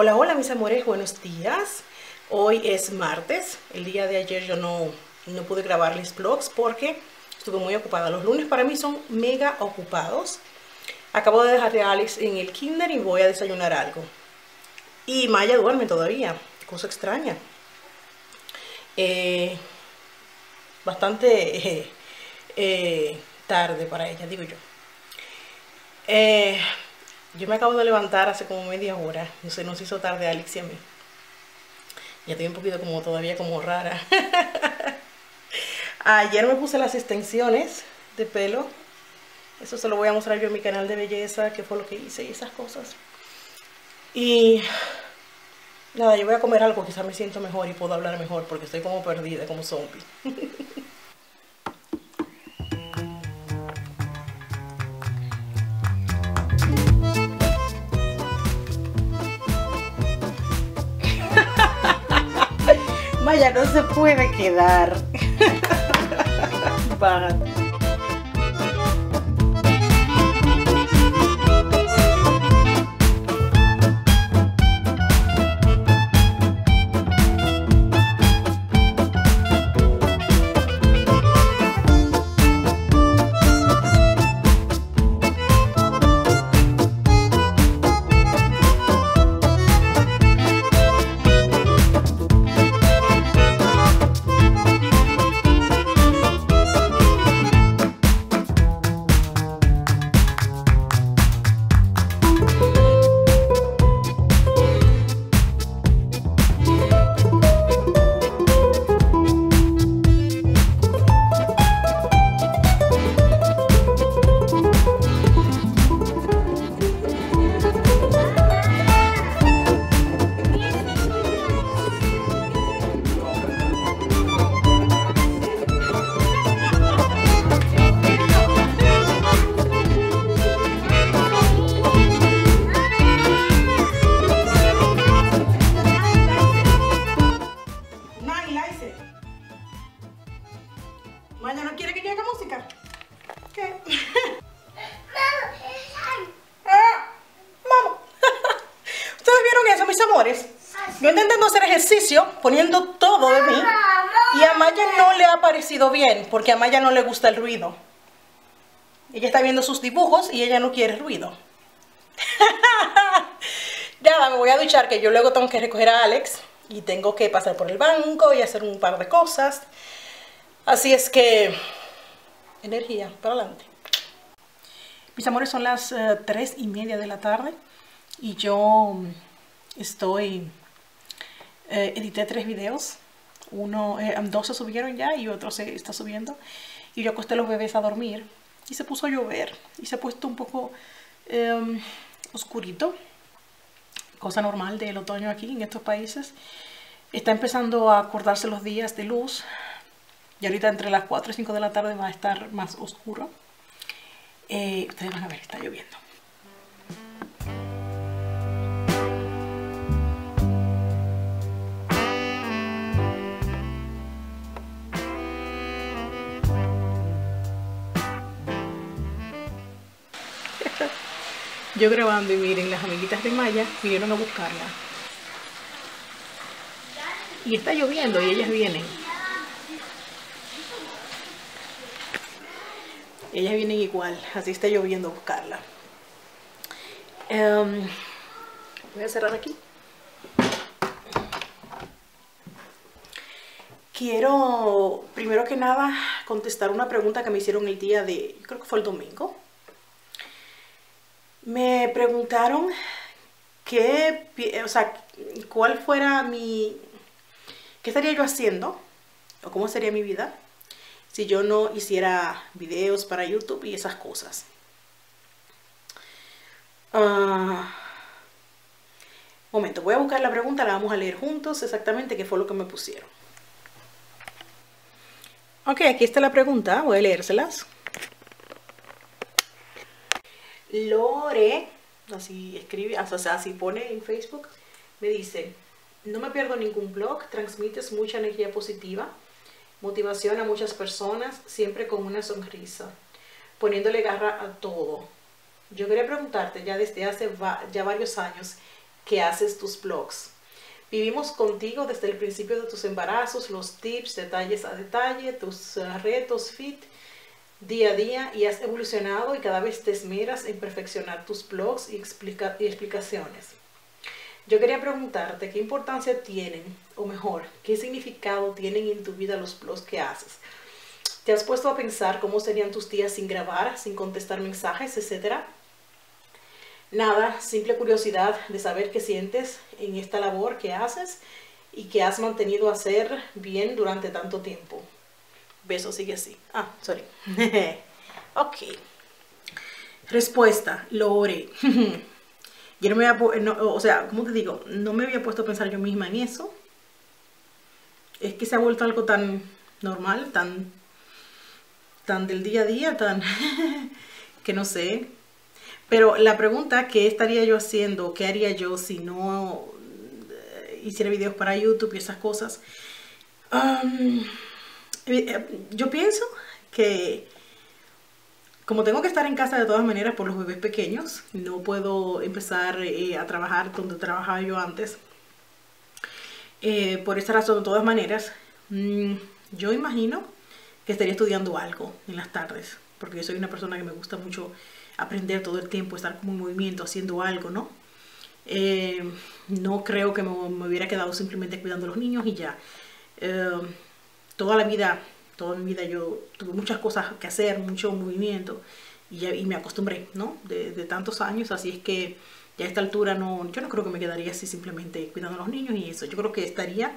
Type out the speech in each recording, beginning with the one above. Hola, hola mis amores, buenos días. Hoy es martes. El día de ayer yo no pude grabarles vlogs porque estuve muy ocupada. Los lunes para mí son mega ocupados. Acabo de dejar a Alex en el kinder y voy a desayunar algo. Y Maya duerme todavía, cosa extraña. Bastante tarde para ella, digo yo. Yo me acabo de levantar hace como media hora. No sé, nos hizo tarde a Alex y a mí. Ya estoy un poquito como todavía como rara. Ayer me puse las extensiones de pelo. Eso se lo voy a mostrar yo en mi canal de belleza, qué fue lo que hice y esas cosas. Y nada, yo voy a comer algo, quizás me siento mejor y puedo hablar mejor porque estoy como perdida, como zombie. Vaya, no se puede quedar. Bájate. Maya no quiere que yo haga música. ¿Qué? Vamos. ¿Ustedes vieron eso, mis amores? Yo intentando hacer ejercicio, poniendo todo de mí. Y a Maya no le ha parecido bien, porque a Maya no le gusta el ruido. Ella está viendo sus dibujos y ella no quiere ruido. Nada, me voy a duchar, que yo luego tengo que recoger a Alex. Y tengo que pasar por el banco y hacer un par de cosas. Así es que, energía, para adelante. Mis amores, son las 3:30 de la tarde y yo estoy, edité 3 videos. Uno, 2 se subieron ya y otro se está subiendo. Y yo acosté a los bebés a dormir y se puso a llover y se ha puesto un poco oscurito. Cosa normal del otoño aquí en estos países. Está empezando a acordarse los días de luz. Y ahorita entre las 4 y 5 de la tarde va a estar más oscuro. Ustedes van a ver, está lloviendo. Yo grabando y miren, las amiguitas de Maya vinieron a buscarla. Y está lloviendo y ellas vienen. Ellas vienen igual, así está lloviendo a buscarla. Voy a cerrar aquí. Quiero, primero que nada, contestar una pregunta que me hicieron el día de, yo creo que fue el domingo. Me preguntaron cuál fuera qué estaría yo haciendo, o cómo sería mi vida, si yo no hiciera videos para YouTube y esas cosas. Momento, voy a buscar la pregunta, la vamos a leer juntos exactamente qué fue lo que me pusieron. Ok, aquí está la pregunta, voy a leérselas. Lore, así escribe, o sea, así pone en Facebook, me dice: no me pierdo ningún blog, transmites mucha energía positiva, motivación a muchas personas, siempre con una sonrisa, poniéndole garra a todo. Yo quería preguntarte ya desde hace ya varios años, que haces tus blogs. Vivimos contigo desde el principio de tus embarazos, los tips, detalles a detalle, tus retos fit, día a día, y has evolucionado y cada vez te esmeras en perfeccionar tus blogs y explicaciones. Yo quería preguntarte qué importancia tienen, o mejor, qué significado tienen en tu vida los blogs que haces. ¿Te has puesto a pensar cómo serían tus días sin grabar, sin contestar mensajes, etcétera? Nada, simple curiosidad de saber qué sientes en esta labor que haces y que has mantenido a hacer bien durante tanto tiempo. Beso, sigue así. Ah, sorry. Ok. Respuesta, lo oré. Yo no me había, ¿cómo te digo? No me había puesto a pensar yo misma en eso. Es que se ha vuelto algo tan normal, tan del día a día, tan que no sé. Pero la pregunta, ¿qué estaría yo haciendo? ¿Qué haría yo si no hiciera videos para YouTube y esas cosas? Yo pienso que como tengo que estar en casa de todas maneras por los bebés pequeños, no puedo empezar a trabajar donde trabajaba yo antes. Por esa razón, de todas maneras, yo imagino que estaría estudiando algo en las tardes, porque yo soy una persona que me gusta mucho aprender todo el tiempo, estar como en movimiento, haciendo algo, ¿no? No creo que me hubiera quedado simplemente cuidando a los niños y ya. Toda mi vida yo tuve muchas cosas que hacer, mucho movimiento, y me acostumbré, ¿no? De tantos años, así es que ya a esta altura no, yo no creo que me quedaría así simplemente cuidando a los niños y eso. Yo creo que estaría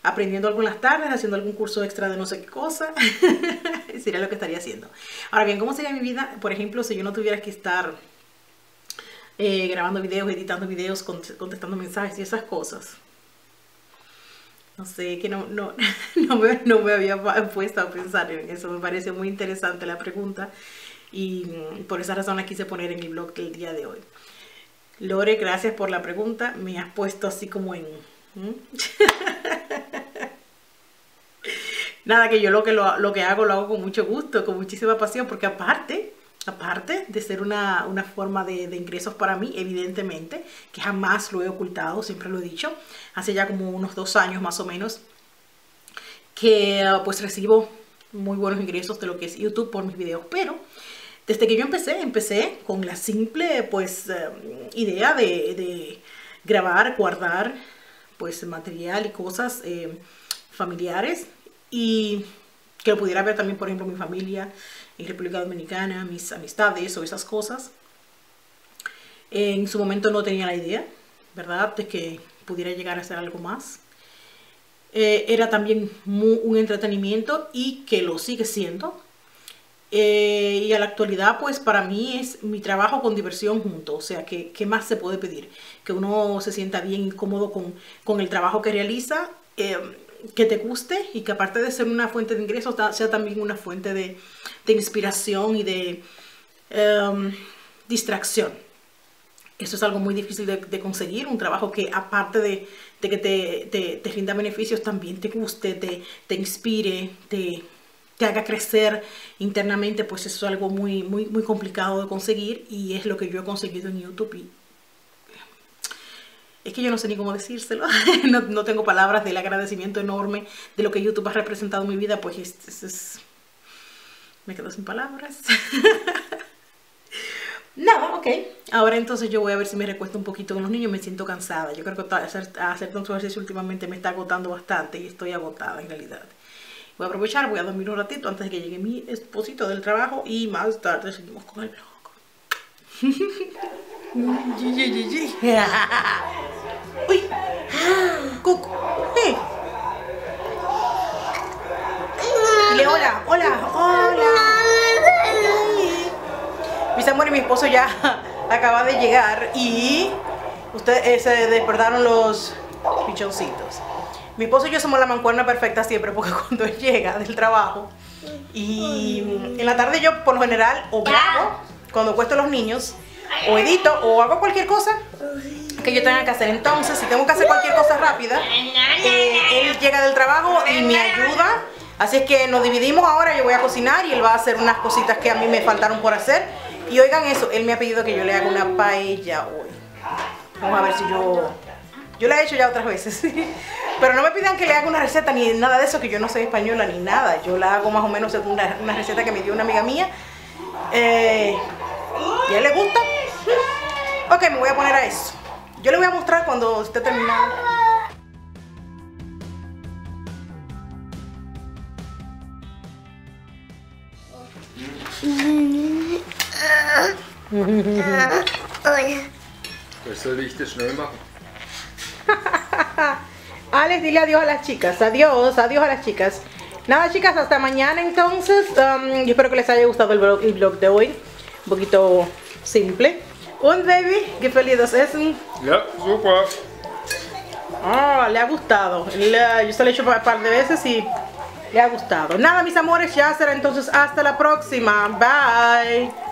aprendiendo algo en las tardes, haciendo algún curso extra de no sé qué cosa, sería lo que estaría haciendo. Ahora bien, ¿cómo sería mi vida? Por ejemplo, si yo no tuviera que estar grabando videos, editando videos, contestando mensajes y esas cosas. No sé, que no me había puesto a pensar en eso. Me parece muy interesante la pregunta y por esa razón la quise poner en el blog del día de hoy. Lore, gracias por la pregunta. Me has puesto así como en... Nada, que yo lo que hago, lo hago con mucho gusto, con muchísima pasión, porque aparte de ser una forma de ingresos para mí, evidentemente, que jamás lo he ocultado, siempre lo he dicho, hace ya como unos 2 años más o menos, que pues recibo muy buenos ingresos de lo que es YouTube por mis videos, pero desde que yo empecé con la simple pues idea de grabar, guardar pues material y cosas familiares, y que lo pudiera ver también, por ejemplo, mi familia en República Dominicana, mis amistades o esas cosas. En su momento no tenía la idea, ¿verdad?, de que pudiera llegar a hacer algo más. Era también un entretenimiento y que lo sigue siendo. Y a la actualidad, pues para mí es mi trabajo con diversión junto. O sea, ¿qué más se puede pedir? Que uno se sienta bien y cómodo con el trabajo que realiza, que te guste y que aparte de ser una fuente de ingresos sea también una fuente de inspiración y de distracción. Eso es algo muy difícil de conseguir, un trabajo que aparte de que te rinda beneficios, también te guste, te inspire, te haga crecer internamente. Pues eso es algo muy, muy, muy complicado de conseguir y es lo que yo he conseguido en YouTube. Es que yo no sé ni cómo decírselo, no tengo palabras del agradecimiento enorme de lo que YouTube ha representado en mi vida. Pues me quedo sin palabras. Nada, ok. Ahora entonces yo voy a ver si me recuesto un poquito con los niños, me siento cansada. Yo creo que hacer tanto ejercicio últimamente me está agotando bastante y estoy agotada en realidad. Voy a aprovechar, voy a dormir un ratito antes de que llegue mi esposito del trabajo y más tarde seguimos con el blog. Uy, Coco, hey. Dile hola, hola, hola. Mis amores, mi esposo ya acaba de llegar y ustedes se despertaron los pichoncitos. Mi esposo y yo somos la mancuerna perfecta siempre, porque cuando él llega del trabajo y en la tarde yo por lo general o grabo cuando acuesto a los niños, o edito, o hago cualquier cosa que yo tenga que hacer. Entonces, si tengo que hacer cualquier cosa rápida, él llega del trabajo y me ayuda. Así es que nos dividimos ahora, yo voy a cocinar y él va a hacer unas cositas que a mí me faltaron por hacer. Y oigan eso, él me ha pedido que yo le haga una paella hoy. Vamos a ver si yo... Yo la he hecho ya otras veces, pero no me pidan que le haga una receta ni nada de eso, que yo no soy española ni nada. Yo la hago más o menos según una receta que me dio una amiga mía. ¿Y a él le gusta? Ok, me voy a poner a eso. Yo le voy a mostrar cuando esté terminado. Pues soll ich das schnell machen. Alex, dile adiós a las chicas. Adiós, adiós a las chicas. Nada, chicas, hasta mañana entonces. Yo espero que les haya gustado el vlog de hoy. Un poquito simple. Und Baby, qué feliz es. Ya, super. Ah, le ha gustado. Yo se lo he hecho un par de veces y le ha gustado. Nada, mis amores, ya será entonces hasta la próxima. Bye.